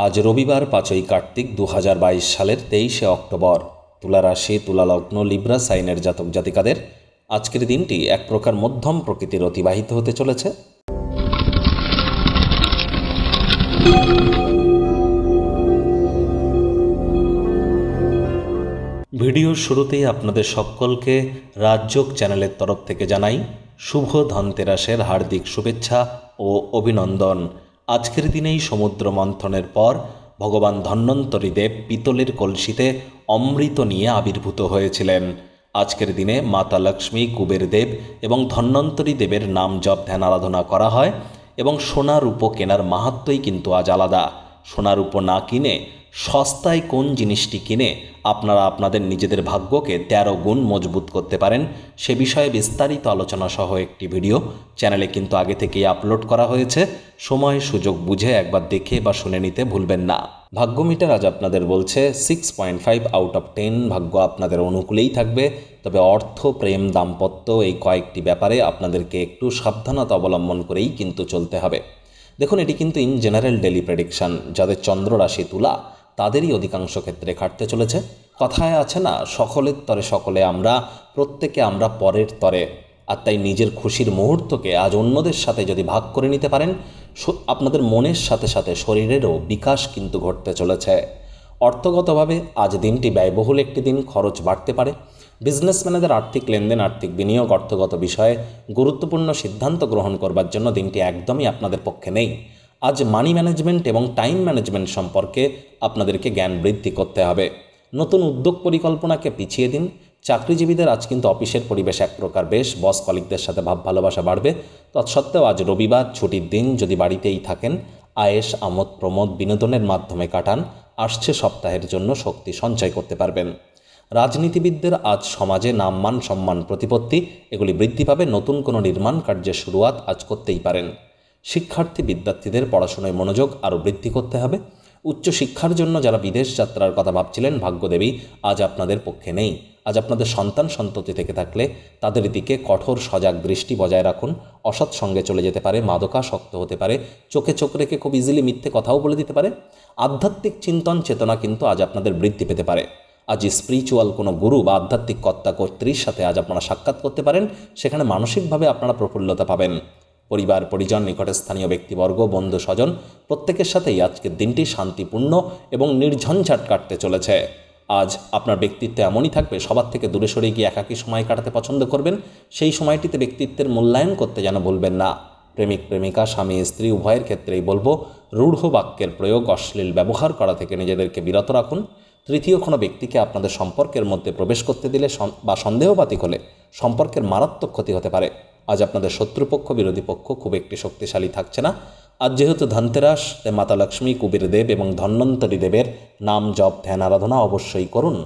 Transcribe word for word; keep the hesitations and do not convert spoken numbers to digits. आज रविवार पाँच कार्तिक दो हज़ार बाईस साल तेईस अक्टोबर तुला राशि तुला लग्न लिब्रा साइनर जातक जातिकादेर आजकेर दिनटी एक प्रकार मध्यम प्रकृतिर अतिबाहित होते चलेछे। भिडियो शुरूतेई आपनादेर सकलके राजयोग चैनेलेर तरफ थेके जानाई शुभ धनतेरासेर हार्दिक शुभेच्छा ओ अभिनंदन। आजकेर दिनेई समुद्र मंथनेर पर भगवान धन्वंतरी देव पितलेर कलशीते अमृत निये आविर्भूत हयेछिलेन। आजकेर दिने माता लक्ष्मी कुबेर देव एवं धन्वंतरी देवेर नाम जप ध्यान आराधना करा हय एवं सोना रूपो केनार माहात्म्यई किन्तु आज आलादा। सोना रूपो ना किने सस्ताय कोन जिनिसटी किने आपनारा आपनादेर निजेदेर भाग्यके तेरो गुण मजबूत करते पारेन से विषये विस्तारित आलोचना सह एकटी भिडियो चैनेले किन्तु आगे थेकेई आपलोड करा हयेछे, समय सुयोग बुझे एकबार देखे बा शुने निते भुलबेन ना। भाग्य मीटार आज आपनादेर बोलछे six point five out of ten भाग्य आपनादेर अनुकूलेई थाकबे। तबे अर्थ प्रेम दाम्पत्य एई कयेकटी ब्यापारे आपनादेरके एकटू साबधानता अवलम्बन करेई किन्तु चलते हबे। देखुन एटी किन्तु इन जेनारेल डेली प्रेडिक्शन। जादेर चंद्र राशि तुला तादेरই অধিকাংশ ক্ষেত্রে কাটতে চলেছে। কথায় আছে না, সকলের তরে সকলে আমরা, প্রত্যেকে আমরা পরের তরে। আর তাই নিজের খুশির মুহূর্তকে আজ অন্যদের সাথে যদি ভাগ করে নিতে পারেন আপনাদের মনের সাথে সাথে শরীরেরও বিকাশ কিন্তু ঘটতে চলেছে। অর্থগতভাবে আজ দিনটি ব্যয়বহুল একটি দিন, খরচ বাড়তে পারে। বিজনেসম্যানদের আর্থিক লেনদেন, আর্থিক বিনিয়োগ, অর্থগত বিষয়ে গুরুত্বপূর্ণ সিদ্ধান্ত গ্রহণ করবার জন্য দিনটি একদমই আপনাদের পক্ষে নেই। आज मानी मैनेजमेंट और टाइम मैनेजमेंट सम्पर्के आपनादेरके ज्ञान बृद्धि करते हबे। नतून उद्योग परिकल्पना के पिछिए दिन। चाकरिजीवीदेर आज किन्तु अफिसेर परिवेश एक प्रकार बेश, बस कलिगदेर साथे भाव भालोबासा बाड़बे। तत्सत्त्वेও आज रविवार छुटिर दिन, जदि बाड़ितेई थाकेन आयेश आमोद प्रमोद बिनोदनेर माध्यमे काटान। आसछे सप्ताहेर जन्य शक्ति सঞ্চয় करते पारबेन। राजनीतिविददेर आज समाजे नाम मान सम्मान प्रतिपत्ति एगुली बृद्धि पाबे। नतून कोनो निर्माण कार्ये शुरुआत आज करतेई पारेन। शिक्षार्थी विद्यार्थीদের পড়াশোনায় মনোযোগ আরও বৃদ্ধি করতে হবে। উচ্চ শিক্ষার জন্য যারা বিদেশ যাত্রার কথা ভাবছিলেন ভাগ্যদেবী আজ আপনাদের পক্ষে নেই। আজ আপনাদের সন্তান সন্ততি থেকে থাকলে তাদের দিকে কঠোর সজাগ দৃষ্টি বজায় রাখুন। অসৎ সঙ্গে চলে যেতে পারে, মাদকাসক্ত হতে পারে, চোখে চোখ রেখে খুব ইজিলি মিথ্যে কথাও বলে দিতে পারে। আধ্যাত্মিক চিন্তন চেতনা কিন্তু আজ আপনাদের বৃদ্ধি পেতে পারে। आज स्पिरिचुअल कोनो गुरु बा आध्यात्मिक কর্তা কর্ত্রীর সাথে आज আপনারা সাক্ষাৎ করতে পারেন। সেখানে মানসিকভাবে আপনারা প্রফুল্লতা পাবেন। परिवार परिजन निकटस्थानीय व्यक्तिवर्ग बंधु स्वजन प्रत्येकेर साथेई आजकेर दिनटी शांतिपूर्ण एवं निर्झंझाट काटते चलेछे। आज आपनार व्यक्तित्व एमनई थाकबे, सबार थेके दूरे सरे गिये एकाकी समय काटाते पछंद करबेन। सेई समयटिते व्यक्तित्वेर मूल्यायन करते जेन भुलबेन ना। प्रेमिक प्रेमिका स्वामी स्त्री उभयेर क्षेत्रेई बोलबो रूढ़ वाक्येर प्रयोग, अश्लील व्यवहार करा थेके निजेदेरके बिरत राखुन। तृतीय कोनो व्यक्तिके आपनादेर सम्पर्केर मध्ये प्रवेश करते दिले बा सन्देहबातिक होले सम्पर्केर मारात्मक क्षति होते पारे। आज आपनादेर शत्रुपक्ष बिरोधी पक्ष खूब एकटी शक्तिशाली थाकछे ना। आज जेहेतु धनतेरास, माता लक्ष्मी कुबेर देव एवं धन्वंतरी देवेर नाम जप ध्यान आराधना अवश्यई करुन।